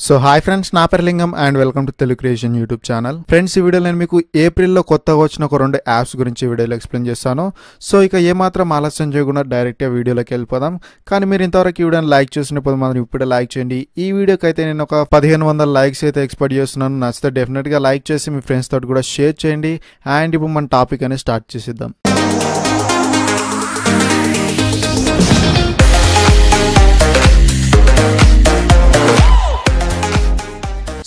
So hi friends, na peru Lingam and welcome to Telugu Creation YouTube channel. Friends, ee video lo nenu meeku April lo kottaga ochina oka rendu apps gurinchi video lo explain chestanu. So ika ee maatram alashyam cheyakunda direct ga video loki vellipotham. Kaani meer intavaraku ee video like chesinappudu maatrame ippude like cheyandi. Ee video ki aithe nenu oka 1500 likes aithe expect chestunnanu. Nachithe definite ga like chesi mee friends tho kuda share cheyandi and ippudu man topic ane start chesedam.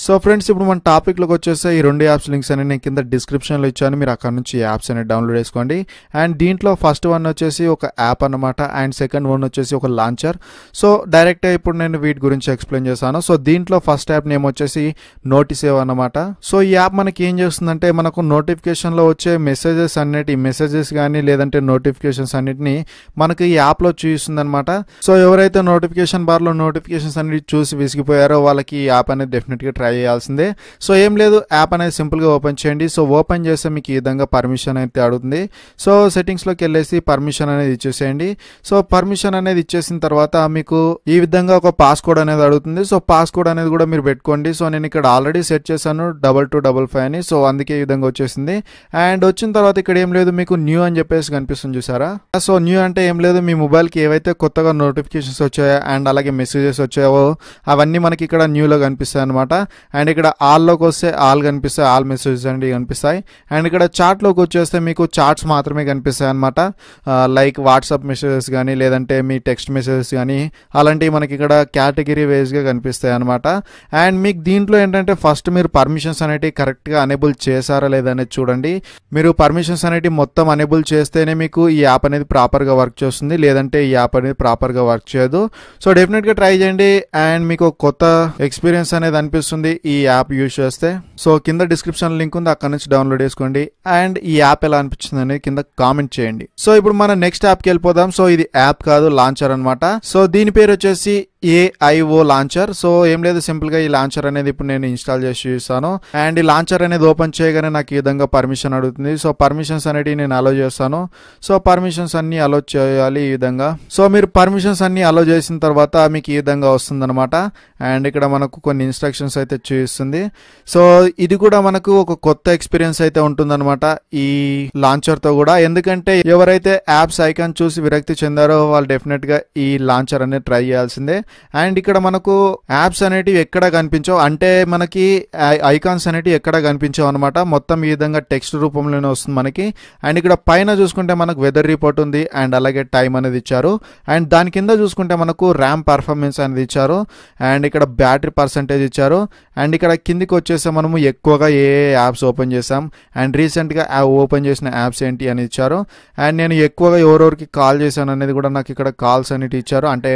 So friends, if you want topic look at this, I run the apps links and in the description like channel me rakanchi apps and download is condi and Dean law first one chessy okay app anamata and second one chessy okay launcher. So direct I put in a weed gurinch explain chesano. So Dean law first app name chessy notice anamata. So app manages nante manako notification low messages and net messages gani ledante notifications and it ni manaki app lo choose in the mata. So every the notification bar low notifications and it choose viskipo arrow walaki app and definitely try. So em ledu app ane simple ga open cheyandi. So open chese meeku ee vidhanga permission aithe adugutundi. So settings loki ellesi permission anedi icheseyandi. So permission anedi ichesin tarvata meeku ee vidhanga oka passcode anedi adugutundi. So passcode anedi kuda meer pettukondi. So nenu ikkada already set chesanu 2255 ani. So andike ee vidhanga vachesindi and ochina tarvata ikkada em ledu meeku new ani cheppesi kanipistundi chusara. So new ante em ledu mee mobile ki evaithe kottaga notifications vachayo and alage messages vachayo avanni manaki ikkada new lo kanipistayi annamata. And ikkada all loki vaste all kanipistayi, all messages anedi kanipistayi. And ikkada chart loki vacheste meeku charts maatrame kanipistayi annamata. Like WhatsApp messages gaani ledante mee text messages gaani alanti manaki ikkada category wise ga kanipistayi annamata. And meeku deentlo entante first meer permissions anedi correct ga enable chesara ledane chudandi. Meeru permissions anedi mottham enable chestene meeku ee app anedi proper ga work chestundi, ledante ee app anedi proper ga work cheyadu. So definitely ga try cheyandi and meeku kotta experience anedi anipistundi ఈ app use చేస్తే. So కింద description link ఉంది, అక్కడ నుంచి download చేసుకోండి and ఈ app ఎలా అనిపించింది అనేది కింద కామెంట్ చేయండి. సో ఇప్పుడు మనం నెక్స్ట్ యాప్కి వెళ్ళిపోదాం. సో ఇది యాప్ కాదు, లాంచర్ అనమాట. సో దీని పేరు వచ్చేసి AIO launcher. సో ఏం లేదు, సింపుల్ గా ఈ లాంచర్ అనేది ఇప్పుడు నేను ఇన్స్టాల్ చేసి చూస్తాను. అండ్ ఈ లాంచర్ అనేది ఓపెన్ చేయగానే నాకు ఈ విధంగా పర్మిషన్ అడుగుతుంది. సో పర్మిషన్స్ అనేటివి నేను అలో చేస్తాను. సో పర్మిషన్స్ అన్ని అలో చేయాలి ఈ విధంగా. సో మీరు పర్మిషన్స్ అన్ని అలో చేసిన తర్వాత మీకు ఈ విధంగా వస్తుందన్నమాట. అండ్ ఇక్కడ మనకు కొన్ని ఇన్స్ట్రక్షన్స్ అయితే చూపిస్తుంది. సో ఇది కూడా మనకు ఒక కొత్త ఎక్స్పీరియన్స్ అయితే ఉంటుందన్నమాట ఈ లాంచర్ తో కూడా. ఎందుకంటే ఎవరైతే యాప్స్ ఐకాన్ చూసి విరక్తి చెందారో వాళ్ళు డెఫినెట్ గా ఈ లాంచర్ అనేది ట్రై చేయాల్సిందే. అండ్ ఇక్కడ మనకు యాప్స్ అనేటివి ఎక్కడ కనిపించవు, అంటే మనకి ఐకాన్స్ అనేటివి ఎక్కడ కనిపించవు అనమాట. మొత్తం ఈ విధంగా టెక్స్ట్ రూపంలోనే వస్తుంది మనకి. అండ్ ఇక్కడ పైన చూసుకుంటే మనకు వెదర్ రిపోర్ట్ ఉంది అండ్ అలాగే టైం అనేది ఇచ్చారు. అండ్ దాని కింద చూసుకుంటే మనకు ర్యామ్ పర్ఫార్మెన్స్ అనేది ఇచ్చారు అండ్ ఇక్కడ బ్యాటరీ పర్సంటేజ్ ఇచ్చారు. అండ్ ఇక్కడ కిందికి వచ్చేసి మనము ఎక్కువగా ఏ యాప్స్ ఓపెన్ చేసాం అండ్ రీసెంట్గా ఓపెన్ చేసిన యాప్స్ ఏంటి అని ఇచ్చారు. అండ్ నేను ఎక్కువగా ఎవరెవరికి కాల్ చేశాను అనేది కూడా నాకు ఇక్కడ కాల్స్ అనేవి ఇచ్చారు, అంటే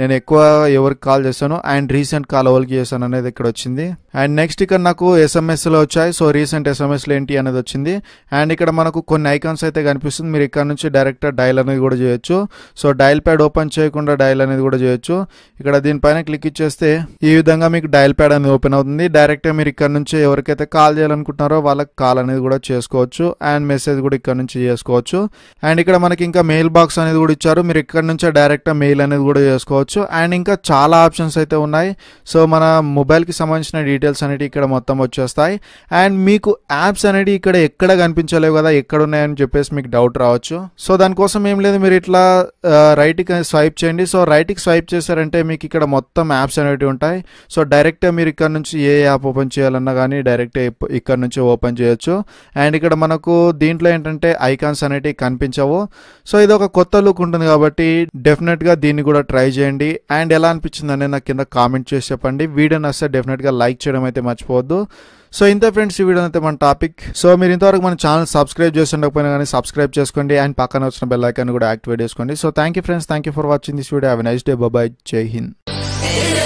నేను ఎక్కువ ఎవరికి కాల్ చేశాను అండ్ రీసెంట్ కాల్ ఎవరికి చేశాను అనేది ఇక్కడ వచ్చింది. అండ్ నెక్స్ట్ ఇక్కడ నాకు ఎస్ఎంఎస్లో వచ్చాయి. సో రీసెంట్ ఎస్ఎంఎస్లు ఏంటి అనేది వచ్చింది. అండ్ ఇక్కడ మనకు కొన్ని ఐకాన్స్ అయితే కనిపిస్తుంది. మీరు ఇక్కడ నుంచి డైరెక్ట్ డైల్ అనేది కూడా చేయొచ్చు. సో డైల్ ప్యాడ్ ఓపెన్ చేయకుండా డైల్ అనేది కూడా చేయొచ్చు. ఇక్కడ దీనిపైన క్లిక్ ఇచ్చేస్తే ఈ విధంగా మీకు డైల్ ప్యాడ్ అనేది ఓపెన్ అవుతుంది. డైరెక్ట్గా మీరు ఇక్కడ నుంచి ఎవరికైతే కాల్ చేయాలనుకుంటున్నారో వాళ్ళకి కాల్ అనేది కూడా చేసుకోవచ్చు అండ్ మెసేజ్ కూడా ఇక్కడ నుంచి చేసుకోవచ్చు. అండ్ ఇక్కడ మనకి ఇంకా మెయిల్ బాక్స్ అనేది కూడా ఇచ్చారు. మీరు ఇక్కడ నుంచే డైరెక్ట్గా మెయిల్ అనేది కూడా చేసుకోవచ్చు. అండ్ ఇంకా చాలా ఆప్షన్స్ అయితే ఉన్నాయి. సో మన మొబైల్కి సంబంధించిన డీటెయిల్స్ అనేవి ఇక్కడ మొత్తం వచ్చేస్తాయి. అండ్ మీకు యాప్స్ అనేవి ఇక్కడ ఎక్కడ కనిపించలేవు కదా, ఎక్కడ ఉన్నాయని చెప్పేసి మీకు డౌట్ రావచ్చు. సో దానికోసం ఏం లేదు, మీరు ఇట్లా రైట్కి స్వైప్ చేయండి. సో రైట్కి స్వైప్ చేశారంటే మీకు ఇక్కడ మొత్తం యాప్స్ అనేవి ఉంటాయి. సో డైరెక్ట్గా మీరు ఇక్కడ నుంచి ఏ యాప్ ఓపెన్ చేయాలన్నా కానీ డైరెక్ట్ ఇక్కడ నుంచి ఓపెన్ చేయొచ్చు. అండ్ ఇక్కడ మనకు దీంట్లో ఏంటంటే ఐకాన్స్ అనేటివి కనిపించవు. సో ఇది ఒక కొత్త లుక్ ఉంటుంది కాబట్టి డెఫినెట్గా దీన్ని కూడా ట్రై చేయండి. అండ్ ఎలా అనిపించింది అనేది నాకు కింద కామెంట్ చేసి చెప్పండి. వీడియో నచ్చితే డెఫినెట్గా లైక్ చేయడం అయితే మర్చిపోవద్దు. సో ఇంత ఫ్రెండ్స్ ఈ వీడియో అయితే మన టాపిక్. సో మీరు ఇంతవరకు మన ఛానల్ సబ్స్క్రైబ్ చేసి ఉండకపోయినా కానీ సబ్స్క్రైబ్ చేసుకోండి అండ్ పక్కన వచ్చిన బెల్ ఐకాన్ కూడా యాక్టివేట్ చేసుకోండి. So thank you friends, thank you for watching this video. Have a nice day. Bye. జై హింద్.